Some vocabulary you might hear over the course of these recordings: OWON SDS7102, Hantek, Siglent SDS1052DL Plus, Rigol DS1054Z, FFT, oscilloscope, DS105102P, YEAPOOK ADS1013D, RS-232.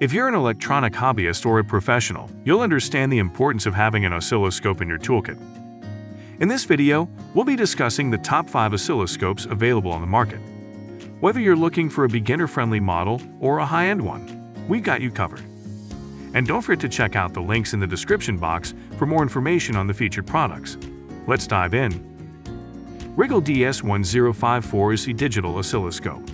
If you're an electronic hobbyist or a professional, you'll understand the importance of having an oscilloscope in your toolkit. In this video, we'll be discussing the top 5 oscilloscopes available on the market. Whether you're looking for a beginner-friendly model or a high-end one, we've got you covered. And don't forget to check out the links in the description box for more information on the featured products. Let's dive in. Rigol DS1054Z Digital Oscilloscope.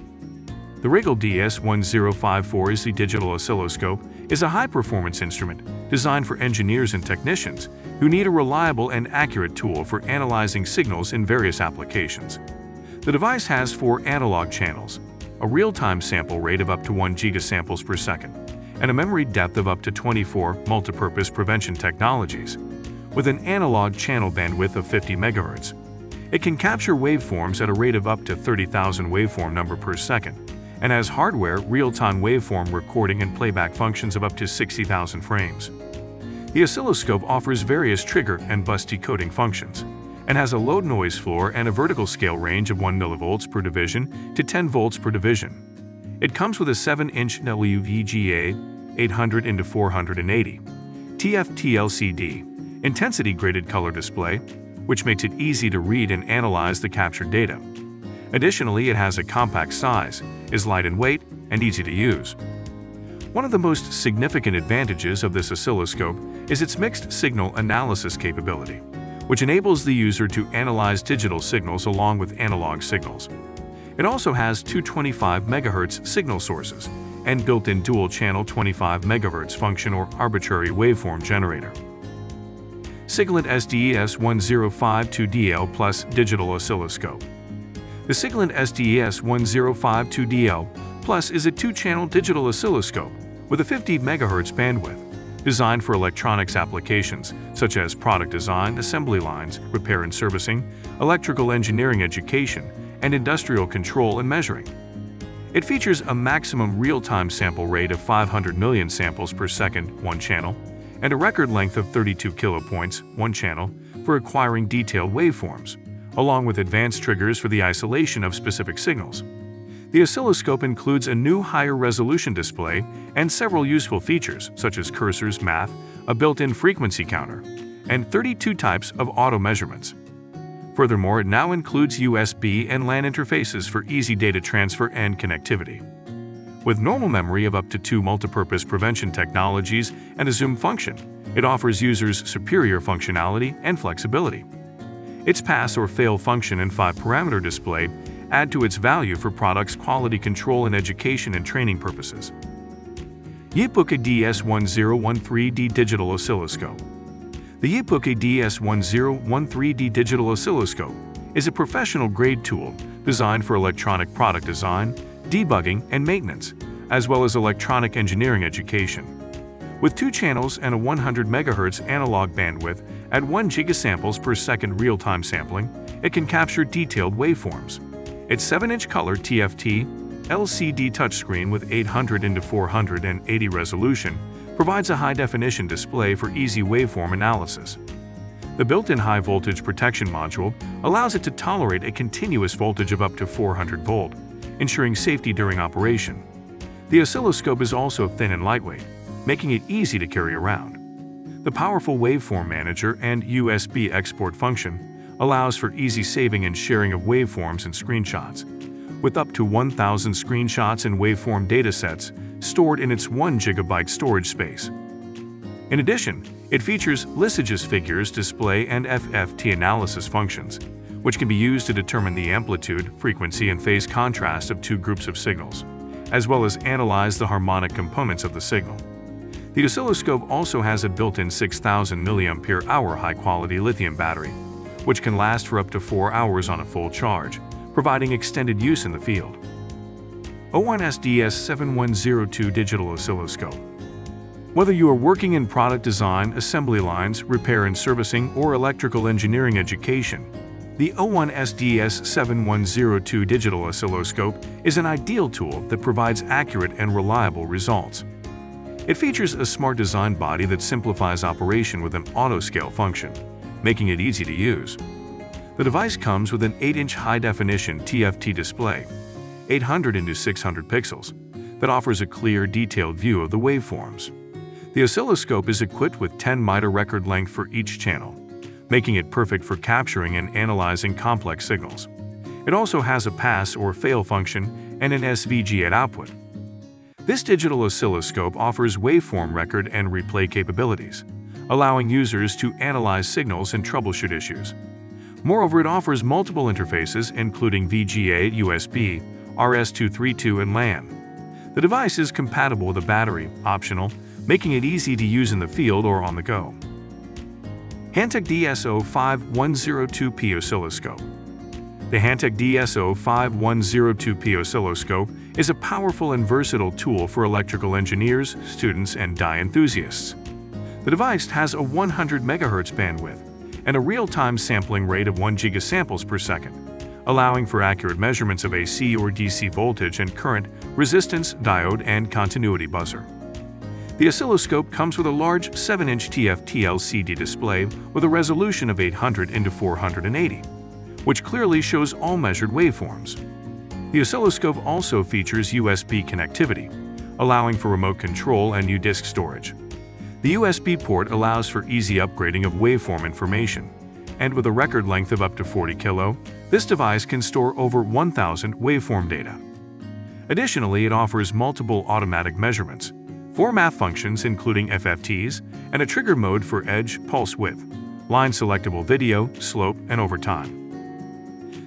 The Rigol DS1054Z Digital Oscilloscope is a high-performance instrument designed for engineers and technicians who need a reliable and accurate tool for analyzing signals in various applications. The device has 4 analog channels, a real-time sample rate of up to 1 gigasamples per second, and a memory depth of up to 24 multipurpose prevention technologies. With an analog channel bandwidth of 50 MHz, it can capture waveforms at a rate of up to 30,000 waveform number per second, and has hardware real-time waveform recording and playback functions of up to 60,000 frames. The oscilloscope offers various trigger and bus decoding functions, and has a low noise floor and a vertical scale range of 1 mV per division to 10 volts per division. It comes with a 7-inch LUVGA 800x480 TFT LCD intensity-graded color display, which makes it easy to read and analyze the captured data. Additionally, it has a compact size, is light in weight, and easy to use. One of the most significant advantages of this oscilloscope is its mixed signal analysis capability, which enables the user to analyze digital signals along with analog signals. It also has 225 MHz signal sources and built-in dual-channel 25 MHz function or arbitrary waveform generator. Siglent SDS1052DL Plus Digital Oscilloscope. The Siglent SDS1052DL Plus is a 2-channel digital oscilloscope with a 50 MHz bandwidth, designed for electronics applications such as product design, assembly lines, repair and servicing, electrical engineering education, and industrial control and measuring. It features a maximum real-time sample rate of 500 million samples per second, 1 channel, and a record length of 32 kilopoints, 1 channel, for acquiring detailed waveforms, along with advanced triggers for the isolation of specific signals. The oscilloscope includes a new higher resolution display and several useful features such as cursors, math, a built-in frequency counter, and 32 types of auto measurements. Furthermore, it now includes USB and LAN interfaces for easy data transfer and connectivity. With normal memory of up to 2 multipurpose prevention technologies and a zoom function, it offers users superior functionality and flexibility. Its pass or fail function and 5-parameter display add to its value for products quality control and education and training purposes. YEAPOOK ADS1013D Digital Oscilloscope. The YEAPOOK ADS1013D Digital Oscilloscope is a professional-grade tool designed for electronic product design, debugging, and maintenance, as well as electronic engineering education. With 2 channels and a 100 MHz analog bandwidth at 1 gigasamples per second real-time sampling, it can capture detailed waveforms. Its 7-inch color TFT LCD touchscreen with 800x480 resolution provides a high-definition display for easy waveform analysis. The built-in high-voltage protection module allows it to tolerate a continuous voltage of up to 400 volt, ensuring safety during operation. The oscilloscope is also thin and lightweight, making it easy to carry around. The powerful waveform manager and USB export function allows for easy saving and sharing of waveforms and screenshots, with up to 1,000 screenshots and waveform datasets stored in its 1 GB storage space. In addition, it features Lysage's figures display and FFT analysis functions, which can be used to determine the amplitude, frequency, and phase contrast of 2 groups of signals, as well as analyze the harmonic components of the signal. The oscilloscope also has a built-in 6,000 mAh high-quality lithium battery, which can last for up to 4 hours on a full charge, providing extended use in the field. OWON SDS7102 Digital Oscilloscope. Whether you are working in product design, assembly lines, repair and servicing, or electrical engineering education, the OWON SDS7102 Digital Oscilloscope is an ideal tool that provides accurate and reliable results. It features a smart design body that simplifies operation with an auto-scale function, making it easy to use. The device comes with an 8-inch high-definition TFT display, 800x600 pixels, that offers a clear, detailed view of the waveforms. The oscilloscope is equipped with 10 mitre record length for each channel, making it perfect for capturing and analyzing complex signals. It also has a pass or fail function and an SVG at output. This digital oscilloscope offers waveform record and replay capabilities, allowing users to analyze signals and troubleshoot issues. Moreover, it offers multiple interfaces including VGA, USB, RS-232 and LAN. The device is compatible with a battery, optional, making it easy to use in the field or on the go. Hantek DS105102P Oscilloscope. The Hantek DS105102P Oscilloscope is a powerful and versatile tool for electrical engineers, students, and die enthusiasts. The device has a 100 MHz bandwidth and a real-time sampling rate of 1 giga samples per second, allowing for accurate measurements of AC or DC voltage and current, resistance, diode, and continuity buzzer. The oscilloscope comes with a large 7-inch TFT LCD display with a resolution of 800 × 480, which clearly shows all measured waveforms. The oscilloscope also features USB connectivity, allowing for remote control and U-disk storage. The USB port allows for easy upgrading of waveform information, and with a record length of up to 40 kilo, this device can store over 1,000 waveform data. Additionally, it offers multiple automatic measurements, 4 math functions including FFTs, and a trigger mode for edge, pulse width, line selectable video, slope, and over time.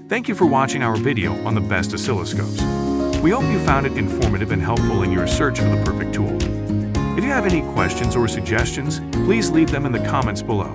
Thank you for watching our video on the best oscilloscopes. We hope you found it informative and helpful in your search for the perfect tool. If you have any questions or suggestions, please leave them in the comments below.